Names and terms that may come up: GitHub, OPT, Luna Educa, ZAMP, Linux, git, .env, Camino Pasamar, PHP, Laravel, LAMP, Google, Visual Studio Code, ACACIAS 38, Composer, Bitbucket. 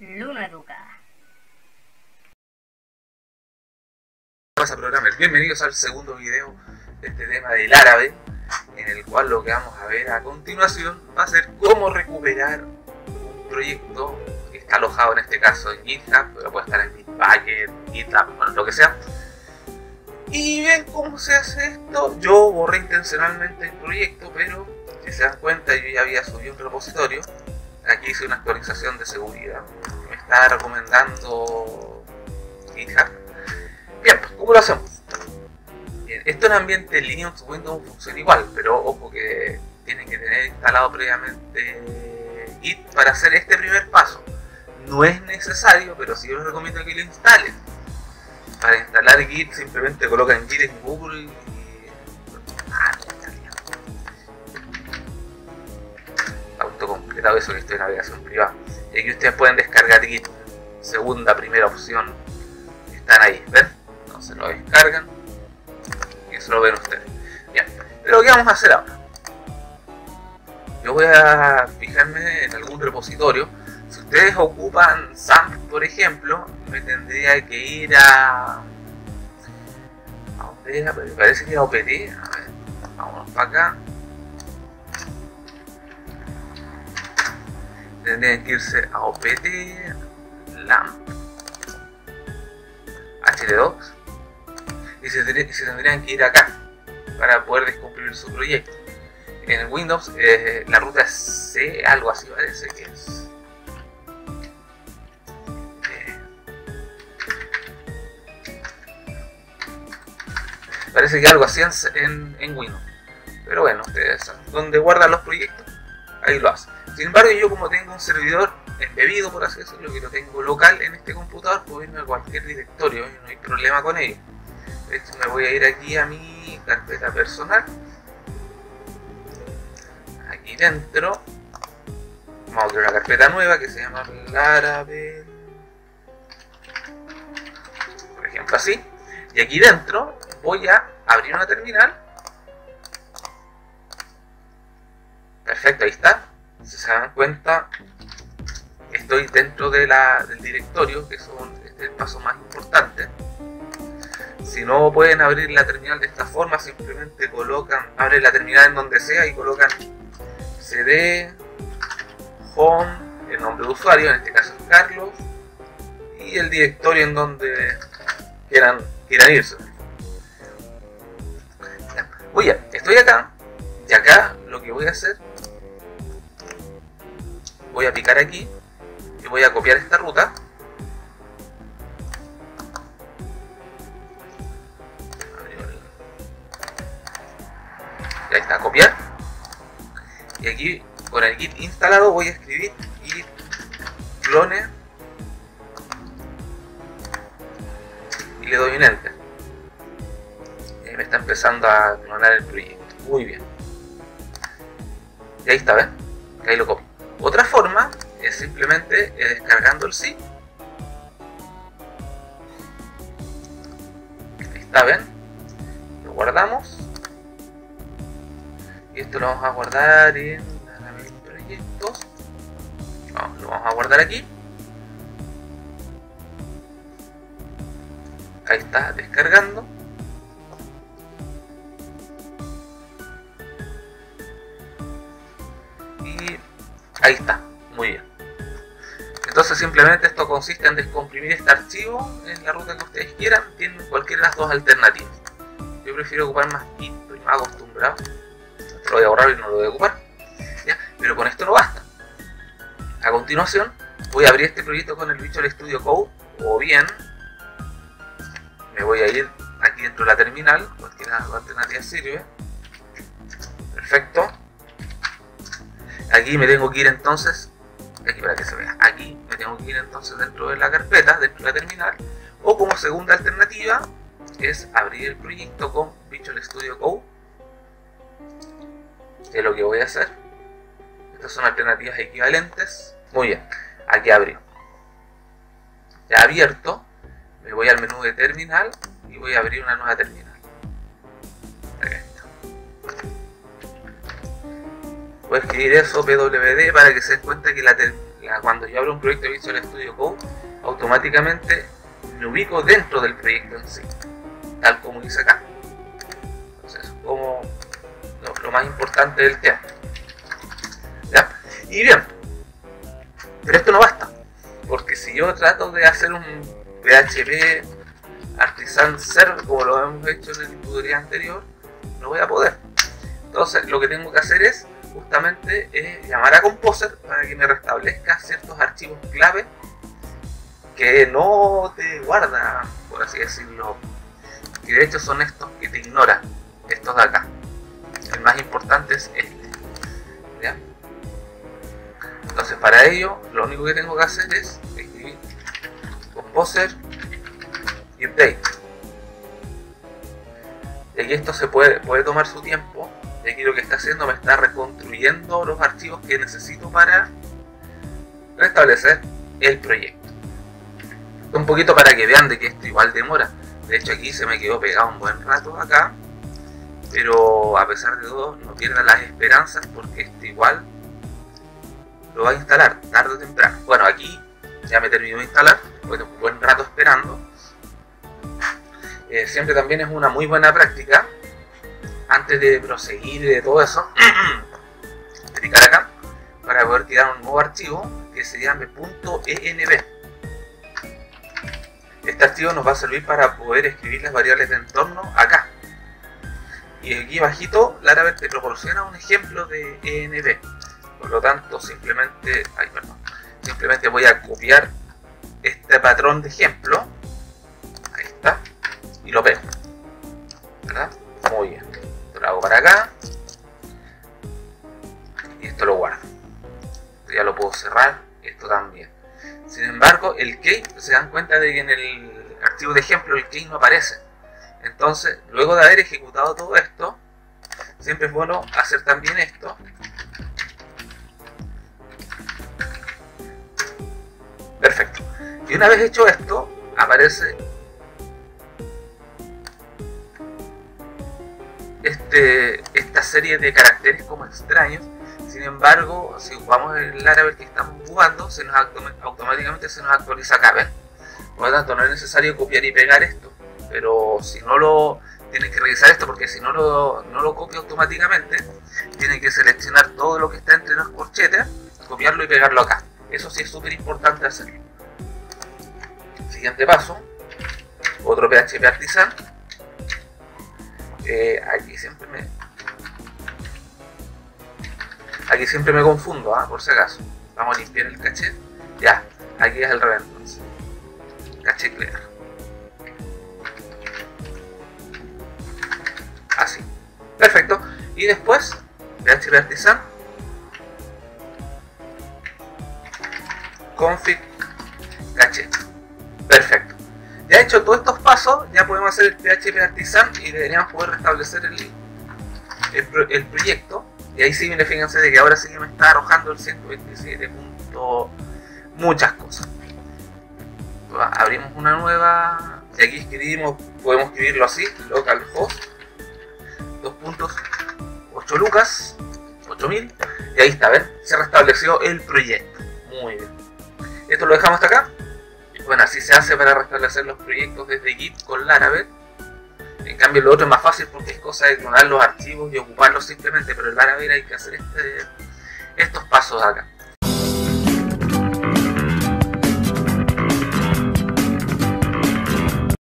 Luna Educa. ¿Qué pasa, programas? Bienvenidos al segundo video de este tema del árabe, en el cual lo que vamos a ver a continuación va a ser cómo recuperar un proyecto que está alojado en este caso en GitHub, pero puede estar en Bitbucket, GitHub, bueno, lo que sea. Y bien, ¿cómo se hace esto? Yo borré intencionalmente el proyecto, pero si se dan cuenta yo ya había subido un repositorio. Aquí hice una actualización de seguridad, me está recomendando GitHub. Bien, pues, ¿cómo lo hacemos? Bien, esto en ambiente Linux, Windows funciona igual, pero ojo que tienen que tener instalado previamente Git para hacer este primer paso. No es necesario, pero sí les recomiendo que lo instalen. Para instalar Git simplemente colocan Git en Google y... autocompletado, eso que estoy en navegación privada. Y aquí ustedes pueden descargar Git, segunda, primera opción, están ahí, ¿ven? Entonces lo descargan y eso lo ven ustedes. Bien, pero ¿qué vamos a hacer ahora? Yo voy a fijarme en algún repositorio. Si ustedes ocupan ZAMP, por ejemplo, me tendría que ir a... ¿dónde era? Me parece que era OPT. A ver, vámonos para acá. Tendrían que irse a OPT, LAMP, HL2 y se tendrían que ir acá para poder descomprimir su proyecto. En Windows la ruta es C, algo así parece que es. Parece que algo así en Windows. Pero bueno, ustedes saben dónde guardan los proyectos, ahí lo hacen. Sin embargo, yo como tengo un servidor embebido, por así decirlo, que lo tengo local en este computador, puedo irme a cualquier directorio y no hay problema con ello. De hecho, me voy a ir aquí a mi carpeta personal. Aquí dentro vamos a crear una carpeta nueva que se llama Laravel, por ejemplo, así. Y aquí dentro voy a abrir una terminal. Perfecto, ahí está. Si se dan cuenta, estoy dentro de del directorio, que es el paso más importante. Si no pueden abrir la terminal de esta forma, simplemente abren la terminal en donde sea y colocan cd, home, el nombre de usuario, en este caso es Carlos, y el directorio en donde quieran irse. Oye, estoy acá, y acá lo que voy a hacer, voy a picar aquí y voy a copiar esta ruta. Ahí está, copiar. Y aquí con el git instalado voy a escribir git clone y le doy un enter. Y ahí me está empezando a clonar el proyecto. Muy bien. Y ahí está, ¿ven? Que ahí lo copio. Otra forma es simplemente descargando el zip. Ahí está, ven. Lo guardamos. Y esto lo vamos a guardar en proyectos. No, lo vamos a guardar aquí. Ahí está, descargando. Y ahí está, muy bien. Entonces simplemente esto consiste en descomprimir este archivo en la ruta que ustedes quieran. Tienen cualquiera de las dos alternativas. Yo prefiero ocupar más git, estoy más acostumbrado. Esto lo voy a borrar y no lo voy a ocupar. ¿Ya? Pero con esto no basta. A continuación voy a abrir este proyecto con el Visual Studio Code, o bien me voy a ir aquí dentro de la terminal, cualquiera de las dos alternativas sirve. Perfecto. Aquí me tengo que ir entonces, aquí para que se vea, aquí me tengo que ir entonces dentro de la carpeta, dentro de la terminal, o como segunda alternativa es abrir el proyecto con Visual Studio Code, que es lo que voy a hacer. Estas son alternativas equivalentes. Muy bien, aquí abrí. Ya abierto, me voy al menú de terminal y voy a abrir una nueva terminal. Voy a escribir eso, pwd, para que se den cuenta que la, ter cuando yo abro un proyecto de Visual Studio Code, automáticamente me ubico dentro del proyecto en sí, tal como dice acá. Entonces, como lo más importante del tema. ¿Ya? Y bien, pero esto no basta, porque si yo trato de hacer un PHP Artisan Server, como lo hemos hecho en el tutorial anterior, no voy a poder. Entonces, lo que tengo que hacer es justamente llamar a Composer para que me restablezca ciertos archivos clave que no te guarda, por así decirlo, que de hecho son estos que te ignoran, estos de acá. El más importante es este. ¿Ya? Entonces, para ello, lo único que tengo que hacer es escribir Composer y update. Y aquí esto se puede tomar su tiempo. Y aquí lo que está haciendo, me está reconstruyendo los archivos que necesito para restablecer el proyecto. Un poquito para que vean de que esto igual demora. De hecho, aquí se me quedó pegado un buen rato acá. Pero a pesar de todo, no pierdan las esperanzas, porque esto igual lo va a instalar tarde o temprano. Bueno, aquí ya me terminó de instalar, bueno, un buen rato esperando. Siempre también es una muy buena práctica, antes de proseguir de todo eso, clicar acá para poder crear un nuevo archivo que se llame .env. Este archivo nos va a servir para poder escribir las variables de entorno acá. Y aquí bajito, Laravel te proporciona un ejemplo de env. Por lo tanto, simplemente voy a copiar este patrón de ejemplo. Ahí está. Y lo pego. ¿Verdad? Muy bien. Esto lo hago para acá. Y esto lo guardo. Esto ya lo puedo cerrar. Esto también. Sin embargo, el key, se dan cuenta de que en el archivo de ejemplo el key no aparece. Entonces, luego de haber ejecutado todo esto, siempre es bueno hacer también esto. Perfecto. Y una vez hecho esto, aparece esta serie de caracteres como extraños. Sin embargo, si ocupamos el Laravel que estamos jugando, automáticamente se nos actualiza acá, ¿ven? Por lo tanto, no es necesario copiar y pegar esto. Pero si no lo tienen que revisar esto, porque si no lo copia automáticamente, tienen que seleccionar todo lo que está entre los corchetes, copiarlo y pegarlo acá. Eso sí es súper importante hacerlo. Siguiente paso, otro PHP Artisan. Aquí siempre me confundo, por si acaso. Vamos a limpiar el caché. Ya, aquí es el revés entonces. Caché clear. Así. Perfecto. Y después, PHP Artisan. Config caché. Perfecto. Ya hecho todos estos pasos, ya podemos hacer el PHP Artisan y deberíamos poder restablecer el proyecto. Y ahí sí, fíjense de que ahora sí me está arrojando el 127. Muchas cosas. Abrimos una nueva. Y aquí escribimos, podemos escribirlo así: localhost 2.8 lucas 8000. Y ahí está, ¿ven? Se restableció el proyecto. Muy bien. Esto lo dejamos hasta acá. Bueno, así se hace para restablecer los proyectos desde Git con Laravel. En cambio, lo otro es más fácil porque es cosa de clonar los archivos y ocuparlos simplemente, pero en Laravel hay que hacer estos pasos acá.